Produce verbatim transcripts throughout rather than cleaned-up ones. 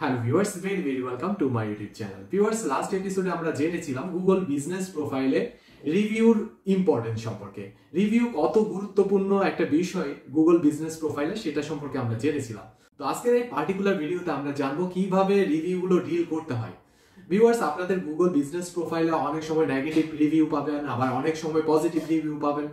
Hello viewers, very very welcome to my YouTube channel. Viewers, last episode আমরা জেনেছিলাম Google Business Profile রিভিউর importance সম্পর্কে। Review কত গুরুত্বপূর্ণ একটা বিষয় Google Business Profile সেটা সম্পর্কে আমরা জেনেছিলাম। তো আজকের এই পার্টিকুলার ভিডিওতে আমরা জানবো কিভাবে রিভিউ গুলো ডিল করতে হয়। ভিউয়ার্স, আপনাদের Google Business Profile অনেক সময় নেগেটিভ রিভিউ পাবেন, আবার অনেক সময় পজিটিভ রিভিউ পাবেন।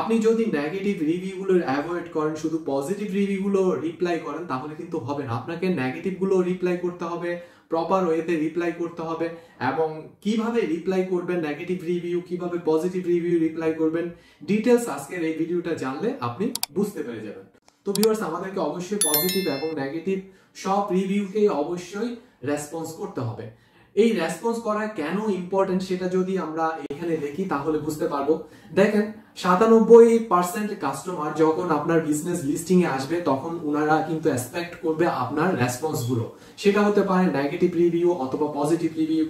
আপনি যদি নেগেটিভ রিভিউ গুলো অ্যাভয়েড করেন, শুধু পজিটিভ রিভিউ গুলো রিপ্লাই করেন তাহলে কিন্তু হবে না। আপনাকে নেগেটিভ গুলো রিপ্লাই করতে হবে, প্রপার ওয়েতে রিপ্লাই করতে হবে এবং কিভাবে রিপ্লাই করবেন নেগেটিভ রিভিউ, কিভাবে পজিটিভ রিভিউ রিপ্লাই করবেন ডিটেইলস আজকের এই ভিডিওটা জানলে আপনি বুঝতে পেরে যাবেন। তো ভিউয়ার্স, আমাদেরকে অবশ্যই পজিটিভ এবং নেগেটিভ সব রিভিউকে অবশ্যই রেসপন্স করতে হবে। এই রেসপন্স করা কেন ইম্পর্টেন্ট সেটা যদি আমরা এখানে দেখি তাহলে বুঝতে পারবো। দেখেন, সাতানব্বই পার্সেন্ট কাস্টমার যখন আপনার বিজনেস লিস্টিং এ আসবে তখন ওনারা কিন্তু এক্সপেক্ট করবে আপনার রেসপন্স গুলো। সেটা হতে পারে নেগেটিভ রিভিউ অথবা পজিটিভ রিভিউ,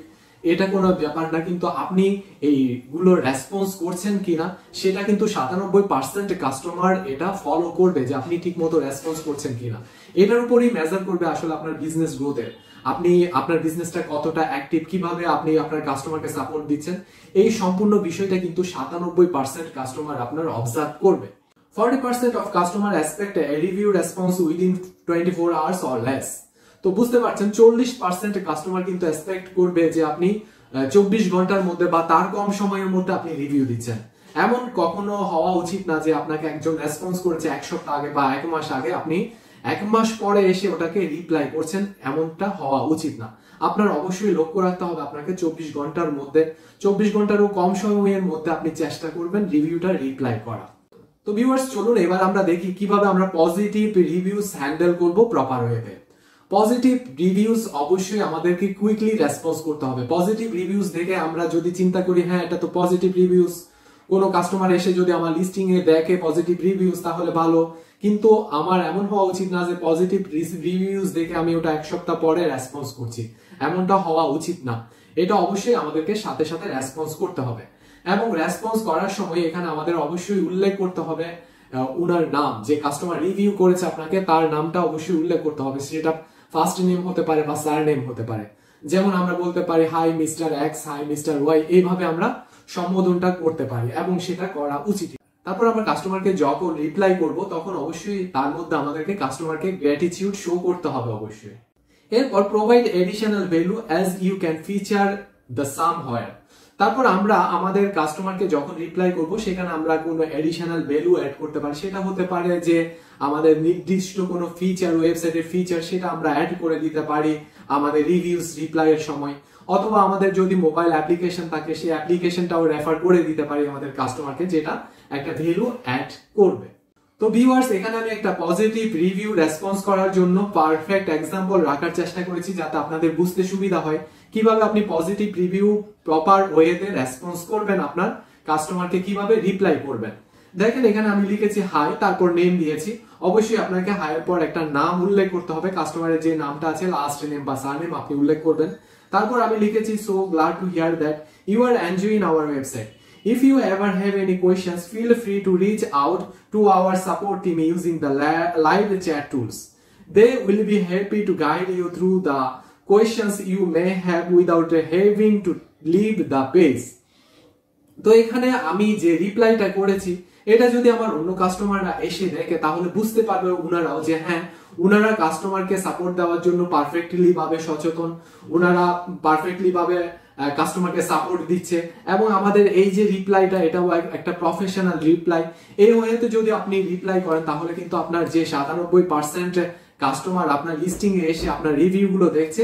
এটা কোনো ব্যাপার না, কিন্তু আপনি এইগুলো রেসপন্স করছেন কিনা সেটা কিন্তু সাতানব্বই পার্সেন্ট কাস্টমার এটা ফলো করবে যে আপনি ঠিক মতো রেসপন্স করছেন কিনা। এটার উপরই মেজার করবে আসলে আপনার বিজনেস গ্রোথের, আপনি আপনার বিজনেসটা কতটা অ্যাক্টিভ, কিভাবে আপনি আপনার কাস্টমারকে সাপোর্ট দিচ্ছেন, এই সম্পূর্ণ বিষয়টা কিন্তু সাতানব্বই পার্সেন্ট কাস্টমার আপনার অবজার্ভ করবে। Forty percent of customer expect a review response within twenty four hours or less. তো বুঝতে পারছেন চল্লিশ পার্সেন্ট কাস্টমার কিন্তু এক্সপেক্ট করবে যে আপনি চব্বিশ ঘন্টার মধ্যে বা তার কম সময়ের মধ্যে আপনি রিভিউ দিচ্ছেন। এমন কখনো হওয়া উচিত না যে আপনাকে একজন রেসপন্স করেছে এক সপ্তাহ আগে বা এক মাস আগে, আপনি এক মাস পরে এসে ওটাকে রিপ্লাই করছেন, এমনটা হওয়া উচিত না। আপনার অবশ্যই লক্ষ্য রাখতে হবে আপনাকে চব্বিশ ঘন্টার মধ্যে, চব্বিশ ঘন্টারও কম সময়ের মধ্যে আপনি চেষ্টা করবেন রিভিউটা রিপ্লাই করা। তো ভিউয়ার্স, চলুন এবার আমরা দেখি কিভাবে আমরা পজিটিভ রিভিউস হ্যান্ডেল করবো প্রপার ওয়েতে। পজিটিভ রিভিউস অবশ্যই আমাদেরকে কুইকলি রেসপন্স করতে হবে। পজিটিভ রিভিউস দেখে আমরা যদি চিন্তা করি হ্যাঁ এটা তো পজিটিভ রিভিউস, কোনো কাস্টমার এসে যদি আমার লিস্টিং এ দেখে পজিটিভ রিভিউস তাহলে ভালো, কিন্তু আমার এমন হওয়া উচিত না যে পজিটিভ রিভিউস দেখে আমি ওটা এক সপ্তাহ পরে রেসপন্স করছি, এমনটা হওয়া উচিত না। এটা অবশ্যই আমাদেরকে সাথে সাথে রেসপন্স করতে হবে এবং রেসপন্স করার সময় এখানে আমাদের অবশ্যই উল্লেখ করতে হবে ওনার নাম, যে কাস্টমার রিভিউ করেছে আপনাকে তার নামটা অবশ্যই উল্লেখ করতে হবে। সেটা ফার্স্ট নেম হতে পারে বা সার নেম হতে পারে। যেমন আমরা বলতে পারি hi mister X, hi mister Y, এইভাবে আমরা সম্বোধনটা করতে পারি এবং সেটা করা উচিত। তারপর আমরা কাস্টমারকে যখন রিপ্লাই করব তখন অবশ্যই তার মধ্যে আমাদেরকে কাস্টমারকে গ্র্যাটিটিউড শো করতে হবে অবশ্যই। এরপর provide additional value as you can feature the somewhere. তারপর আমরা আমাদের কাস্টমারকে যখন রিপ্লাই করব সেখানে আমরা কোনো এডিশনাল ভ্যালু অ্যাড করতে পারি। সেটা হতে পারে যে আমাদের নির্দিষ্ট কোনো ফিচার, ওয়েবসাইটের ফিচার, সেটা আমরা অ্যাড করে দিতে পারি আমাদের রিভিউস রিপ্লাইয়ের সময়, অথবা আমাদের যদি মোবাইল অ্যাপ্লিকেশন থাকে সেই অ্যাপ্লিকেশনটাও রেফার করে দিতে পারি আমাদের কাস্টমারকে, যেটা একটা ভ্যালু অ্যাড করবে। তো ভিউয়ার্স, এখানে আমি একটা পজিটিভ রিভিউ রেসপন্স করার জন্য পারফেক্ট এক্সাম্পল রাখার চেষ্টা করেছি যাতে আপনাদের বুঝতে সুবিধা হয় কিভাবে আপনি পজিটিভ রিভিউ প্রপার ওয়েতে রেসপন্স করবেন, আপনার কাস্টমারকে কিভাবে রিপ্লাই করবেন। দেখেন, এখানে আমি লিখেছি হাই, তারপর নেম দিয়েছি। অবশ্যই আপনাকে হাইয়ের পর একটা নাম উল্লেখ করতে হবে, কাস্টমারের যে নামটা আছে লাস্ট নেম বা সার নেম আপনি উল্লেখ করবেন। তারপর আমি লিখেছি so glad to hear that you are enjoying our website. If you ever have any questions, feel free to reach out to our support team using the live chat tools. They will be happy to guide you through the questions you may have without having to leave the page. তো এখানে আমি যে রিপ্লাইটা করেছি এটা যদি আমার অন্য কাস্টমাররা এসে দেখে তাহলে বুঝতে পারবে ওনারাও যে হ্যাঁ ওনারা কাস্টমারকে সাপোর্ট দেওয়ার জন্য পারফেক্টলি ভাবে সচেতন, ওনারা পারফেক্টলি ভাবে কাস্টমারকে সাপোর্ট দিচ্ছে এবং আমাদের এই যে রিপ্লাইটা এটাও একটা প্রফেশনাল রিপ্লাই। এই ওয়েতে যদি আপনি রিপ্লাই করেন তাহলে কিন্তু আপনার যে সাতানব্বই পার্সেন্ট কাস্টমার আপনার লিস্টিং এ এসে আপনার রিভিউ গুলো দেখছে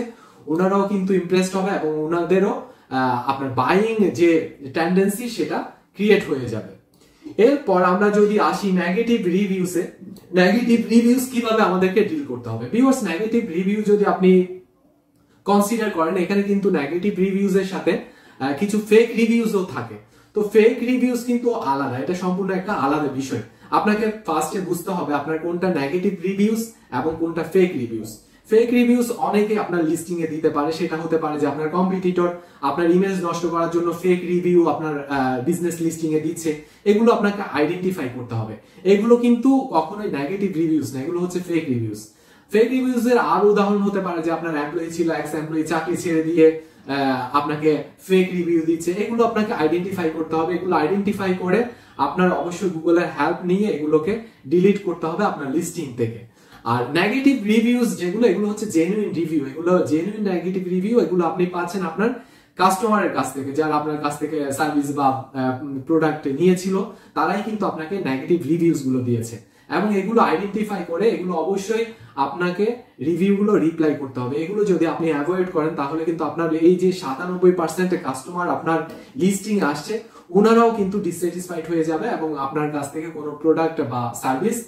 ওনারাও কিন্তু ইমপ্রেসড হবে এবং ওনাদেরও আপনার বাইং যে টেন্ডেন্সি সেটা ক্রিয়েট হয়ে যাবে। এরপর আমরা যদি আসি নেগেটিভ রিভিউসে, নেগেটিভ রিভিউস কিভাবে আমাদেরকে ডিল করতে হবে। ভিউয়ার্স, নেগেটিভ রিভিউ যদি আপনি কনসিডার করেন এখানে কিন্তু নেগেটিভ রিভিউস এর সাথে কিছু ফেক রিভিউসও থাকে। তো ফেক রিভিউস কিন্তু আলাদা, এটা সম্পূর্ণ একটা আলাদা বিষয়। আপনাকে ফার্স্টে বুঝতে হবে আপনার কোনটা নেগেটিভ রিভিউস এবং কোনটা ফেক রিভিউস। ফেক রিভিউস অনেকে আপনার লিস্টিং এ দিতে পারে, সেটা হতে পারে যে আপনার কম্পিটিটর আপনার ইমেজ নষ্ট করার জন্য ফেক রিভিউ আপনার বিজনেস লিস্টিং এ দিচ্ছে। এগুলো আপনাকে আইডেন্টিফাই করতে হবে, এগুলো কিন্তু কখনোই নেগেটিভ রিভিউস না, এগুলো হচ্ছে ফেক রিভিউস। ফেক রিভিউজ এর আরো উদাহরণ হতে পারে যে আপনার এমপ্লয়ি ছিল এক্স এমপ্লয়ি চাকরি ছেড়ে দিয়ে আপনাকে ফেক রিভিউ দিচ্ছে। এগুলো আপনাকে আইডেন্টিফাই করতে হবে, এগুলো আইডেন্টিফাই করে আপনার অবশ্যই গুগলের হেল্প নিয়ে এগুলোকে ডিলিট করতে হবে আপনার লিস্টিং থেকে। আর নেগেটিভ রিভিউজ যেগুলো, এগুলো হচ্ছে জেনুইন রিভিউ, এগুলো জেনুইন নেগেটিভ রিভিউ, এগুলো আপনি পাচ্ছেন আপনার কাস্টমারের কাছ থেকে, যারা আপনার কাছ থেকে সার্ভিস বা প্রোডাক্ট নিয়েছিল তারাই কিন্তু আপনাকে নেগেটিভ রিভিউজ গুলো দিয়েছে, এবং এগুলো আইডেন্টিফাই করে এগুলো অবশ্যই আপনাকে রিভিউ গুলো রিপ্লাই করতে হবে। এগুলো যদি আপনি অ্যাভয়েড করেন তাহলে কিন্তু আপনার এই যে সাতানব্বই পার্সেন্ট কাস্টমার আপনার লিস্টিং আসছে ওনারাও কিন্তু ডিসস্যাটিসফাইড হয়ে যাবে এবং আপনার কাছ থেকে কোনো প্রোডাক্ট বা সার্ভিস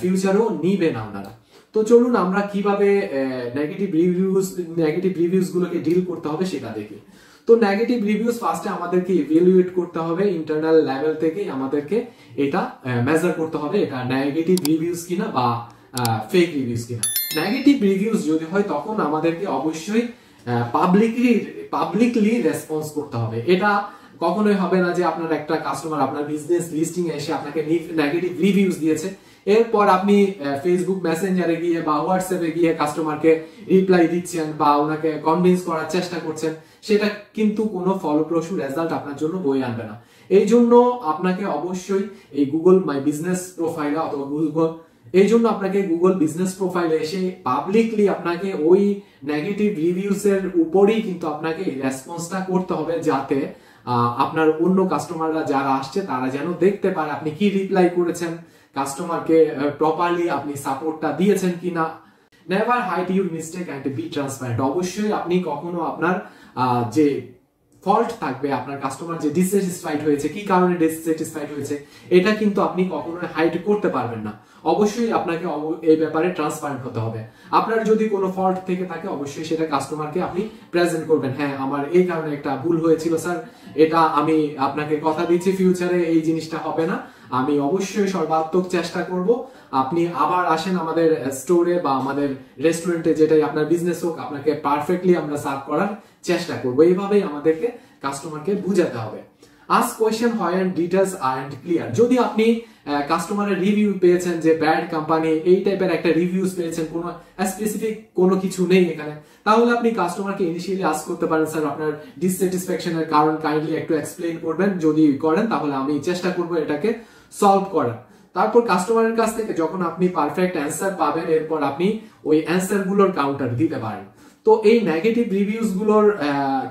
ফিউচারও নিবে না ওনারা। তো চলুন আমরা কিভাবে নেগেটিভ রিভিউজ নেগেটিভ রিভিউজ গুলোকে ডিল করতে হবে সেটা দেখি। তো নেগেটিভ রিভিউজ ফার্স্টে আমাদেরকে ইভ্যালুয়েট করতে হবে, ইন্টারনাল লেভেল থেকে আমাদেরকে এটা মেজার করতে হবে এটা নেগেটিভ রিভিউজ কিনা বা ফেক রিভিউজ কিনা। নেগেটিভ রিভিউজ যদি হয় তখন আমাদেরকে অবশ্যই পাবলিকলি পাবলিকলি রেসপন্স করতে হবে। এটা কখনোই হবে না যে আপনার একটা কাস্টমার আপনার বিজনেস লিস্টিং এসে আপনাকে নেগেটিভ রিভিউজ দিয়েছে, এরপর আপনি ফেসবুক মেসেঞ্জারে গিয়ে বা হোয়াটসঅ্যাপে গিয়ে কাস্টমারকে রিপ্লাই দিচ্ছেন বা ওনাকে কনভিন্স করার চেষ্টা করছেন, সেটা কিন্তু কোনো ফলপ্রসূ রেজাল্ট আপনার জন্য বয়ে আনবে না। এই জন্য আপনাকে অবশ্যই এই গুগল মাই বিজনেস প্রোফাইল অথবা গুগল এই জন্য আপনাকে গুগল বিজনেস প্রোফাইলে এসে পাবলিকলি আপনাকে ওই নেগেটিভ রিভিউস এর উপরেই কিন্তু আপনাকে রেসপন্সটা করতে হবে, যাতে আপনার অন্য কাস্টমাররা যারা আসছে তারা যেন দেখতে পারে আপনি কি রিপ্লাই করেছেন, কাস্টমারকে প্রপারলি আপনি সাপোর্টটা দিয়েছেন কিনা। Never hide your mistake and be transparent. অবশ্যই আপনি কখনো আপনার যে ফল্ট থাকবে, আপনার কাস্টমার যে ডিসস্যাটিসফাইড হয়েছে, কি কারণে ডিসস্যাটিসফাইড হয়েছে, এটা কিন্তু আপনি কখনো হাইড করতে পারবেন না। অবশ্যই আপনাকে এই ব্যাপারে ট্রান্সপারেন্ট হতে হবে। আপনার যদি কোনো ফল্ট থেকে থাকে অবশ্যই সেটা কাস্টমারকে আপনি প্রেজেন্ট করবেন, হ্যাঁ আমার এই কারণে একটা ভুল হয়েছিল স্যার, এটা আমি আপনাকে কথা দিচ্ছি ফিউচারে এই জিনিসটা হবে না, আমি অবশ্যই সর্বাত্মক চেষ্টা করব, আপনি আবার আসেন আমাদের স্টোরে বা আমাদের রেস্টুরেন্টে, যেটাই আপনার বিজনেস হোক আপনাকে পারফেক্টলি আমরা সার্ভ করার চেষ্টা করবো। এইভাবেই আমাদেরকে কাস্টমারকে বুঝাতে হবে। আস্ক কোয়েশ্চন হয় এন্ড ডিটেইলস আর এন্ড ক্লিয়ার। যদি আপনি কাস্টমারের রিভিউ পেয়েছেন যে ব্যাড কোম্পানি এই টাইপের একটা রিভিউস পেয়েছেন, কোনো স্পেসিফিক কোনো কিছু নেই এখানে, তাহলে আপনি কাস্টমারকে ইনিশিয়ালি আস্ক করতে পারেন স্যার আপনার ডিসস্যাটিসফ্যাকশনের কারণ কাইন্ডলি একটু এক্সপ্লেইন করবেন, যদি করেন তাহলে আমি চেষ্টা করবো এটাকে সলভ করার। তারপর কাস্টমারের কাছ থেকে যখন আপনি পারফেক্ট অ্যান্সার পাবেন এরপর আপনি ওই অ্যান্সার গুলোর কাউন্টার দিতে পারেন। তো এই নেগেটিভ রিভিউস গুলোর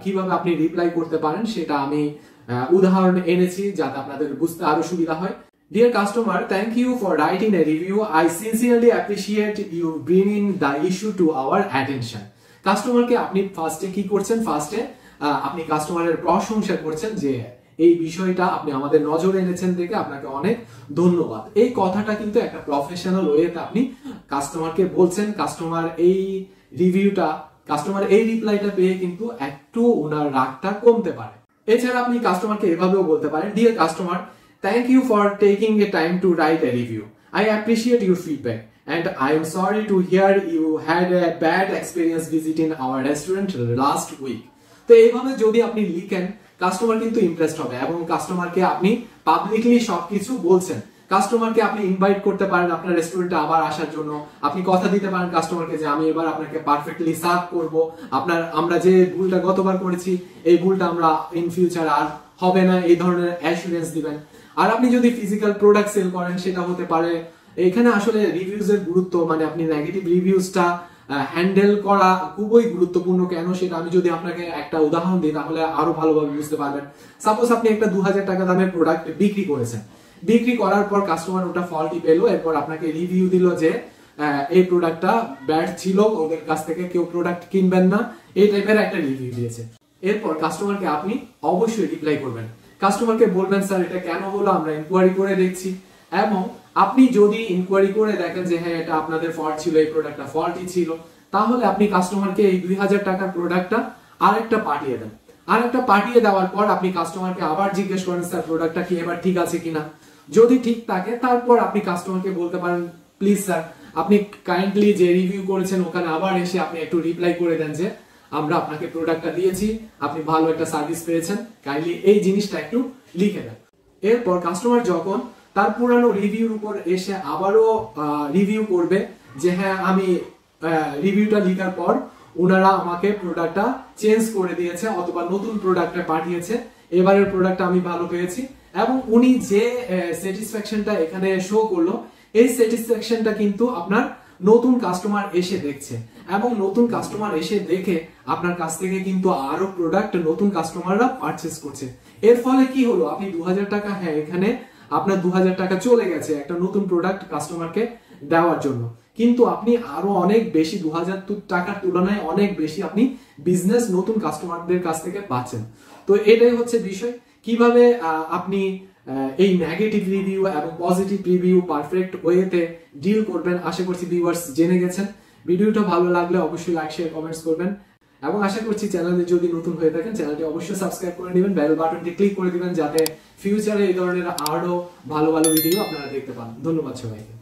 কিভাবে আপনি রিপ্লাই করতে পারেন সেটা আমি উদাহরণ এনেছি যাতে আপনাদের বুঝতে আরো সুবিধা হয়। Dear customer, thank you for writing a review. I sincerely appreciate you bringing the issue to our attention. কাস্টমারকে আপনি ফার্স্টে কি করছেন, ফার্স্টে আপনি কাস্টমারের প্রশংসা করছেন যে এই বিষয়টা আপনি আমাদের নজরে এনেছেন দেখে আপনাকে অনেক ধন্যবাদ। এই কথাটা কিন্তু একটা প্রফেশনাল ওয়েতে আপনি কাস্টমারকে বলছেন। কাস্টমার এই রিভিউটা কাস্টমার এই রিপ্লাইটা পেয়ে কিন্তু একটু ওনার রাগটা কমতে পারে। এছাড়া আপনি কাস্টমারকে এভাবেও বলতে পারেন, Dear customer, thank you for taking a time to write a review. I appreciate your feedback and I am sorry to hear you had a bad experience visiting our restaurant last week. তো এইভাবে যদি আপনি লিখেন customer কিন্তু impressed হবে এবং কাস্টমারকে আপনি পাবলিকলি সবকিছু বলছেন। কাস্টমারকে আপনি ইনভাইট করতে পারেন আপনার রেস্টুরেন্টে আবার আসার জন্য, আপনি কথা দিতে পারেন কাস্টমারকে যে আমি এবার আপনাকে পারফেক্টলি সার্ভ করব, আপনার আমরা যে ভুলটা গতবার করেছি এই ভুলটা আমরা ইন ফিউচার আর হবে না, এই ধরনের অ্যাসুরেন্স দিবেন। আর আপনি যদি ফিজিক্যাল প্রোডাক্ট সেল করেন সেটা হতে পারে। এখানে আসলে রিভিউজ এর গুরুত্ব মানে আপনি নেগেটিভ রিভিউজটা হ্যান্ডেল করা খুবই গুরুত্বপূর্ণ, কেন সেটা আমি যদি আপনাকে একটা উদাহরণ দিই তাহলে আরো ভালোভাবে বুঝতে পারবেন। সাপোজ আপনি একটা দু হাজার টাকা দামের প্রোডাক্ট বিক্রি করেছেন, বিক্রি করার পর কাস্টমার ওটা ফল্টি পেলো, এরপর আপনাকে রিভিউ দিল যে এই প্রোডাক্টটা ব্যাড ছিল, ওদের কাছ থেকে কেউ প্রোডাক্ট কিনবেন না, এই টাইপের একটা রিভিউ দিয়েছে। এরপর কাস্টমারকে আপনি অবশ্যই রিপ্লাই করবেন, কাস্টমারকে বলবেন স্যার এটা কেন হলো, আমরা ইনকোয়ারি করে দেখছি। এবং আপনি যদি ইনকোয়ারি করে দেখেন যে হ্যাঁ এটা আপনাদের ফল্ট ছিল, এই প্রোডাক্টটা ফল্টি ছিল, তাহলে আপনি কাস্টমারকে এই দুই হাজার টাকার প্রোডাক্টটা আরেকটা পাঠিয়ে দেন। আরেকটা পাঠিয়ে দেওয়ার পর আপনি কাস্টমারকে আবার জিজ্ঞেস করেন স্যার প্রোডাক্টটা কি এবার ঠিক আছে কিনা, যদি ঠিক থাকে তারপর আপনি কাস্টমারকে বলতে পারেন প্লিজ স্যার আপনি কাইন্ডলি যে রিভিউ করেছেন ওখানে আবার এসে আপনি একটু রিপ্লাই করে দেন যে আমরা আপনাকে প্রোডাক্টটা দিয়েছি, আপনি ভালো একটা সার্ভিস পেয়েছেন, কাইন্ডলি এই জিনিসটা একটু লিখে দেন। এরপর কাস্টমার যখন তার পুরানো রিভিউর উপর এসে আবারও রিভিউ করবে যে হ্যাঁ আমি রিভিউটা লেখার পর ওনারা আমাকে প্রোডাক্টটা চেঞ্জ করে দিয়েছে অথবা নতুন প্রোডাক্টটা পাঠিয়েছে। এবারের প্রোডাক্টটা আমি ভালো পেয়েছি এবং উনি যে স্যাটিসফ্যাকশনটা এখানে শো করলো এই স্যাটিসফ্যাকশনটা কিন্তু আপনার নতুন কাস্টমার এসে দেখছে এবং নতুন কাস্টমার এসে দেখে আপনার কাছ থেকে কিন্তু আরো প্রোডাক্ট নতুন কাস্টমাররা পারচেজ করছে। এর ফলে কি হলো, আপনি দু হাজার টাকা হ্যাঁ এখানে আপনার দু হাজার টাকা চলে গেছে একটা নতুন প্রোডাক্ট কাস্টমারকে দেওয়ার জন্য, কিন্তু আপনি আরো অনেক বেশি দু হাজার টাকার তুলনায় অনেক বেশি আপনি বিজনেস নতুন কাস্টমারদের কাছ থেকে পাচ্ছেন। তো এটাই হচ্ছে বিষয়, কিভাবে আপনি এই নেগেটিভ রিভিউ এবং পজিটিভ রিভিউ পারফেক্ট ওয়েতে ডিল করবেন। আশা করছি ভিউয়ার্স জেনে গেছেন। ভিডিওটা ভালো লাগলে অবশ্যই লাইক শেয়ার কমেন্টস করবেন এবং আশা করছি চ্যানেলে যদি নতুন হয়ে থাকেন চ্যানেলটি অবশ্যই সাবস্ক্রাইব করে নেবেন, বেল বাটনটি ক্লিক করে দিবেন যাতে ফিউচারে এই ধরনের আরো ভালো ভালো ভিডিও আপনারা দেখতে পান। ধন্যবাদ সবাইকে।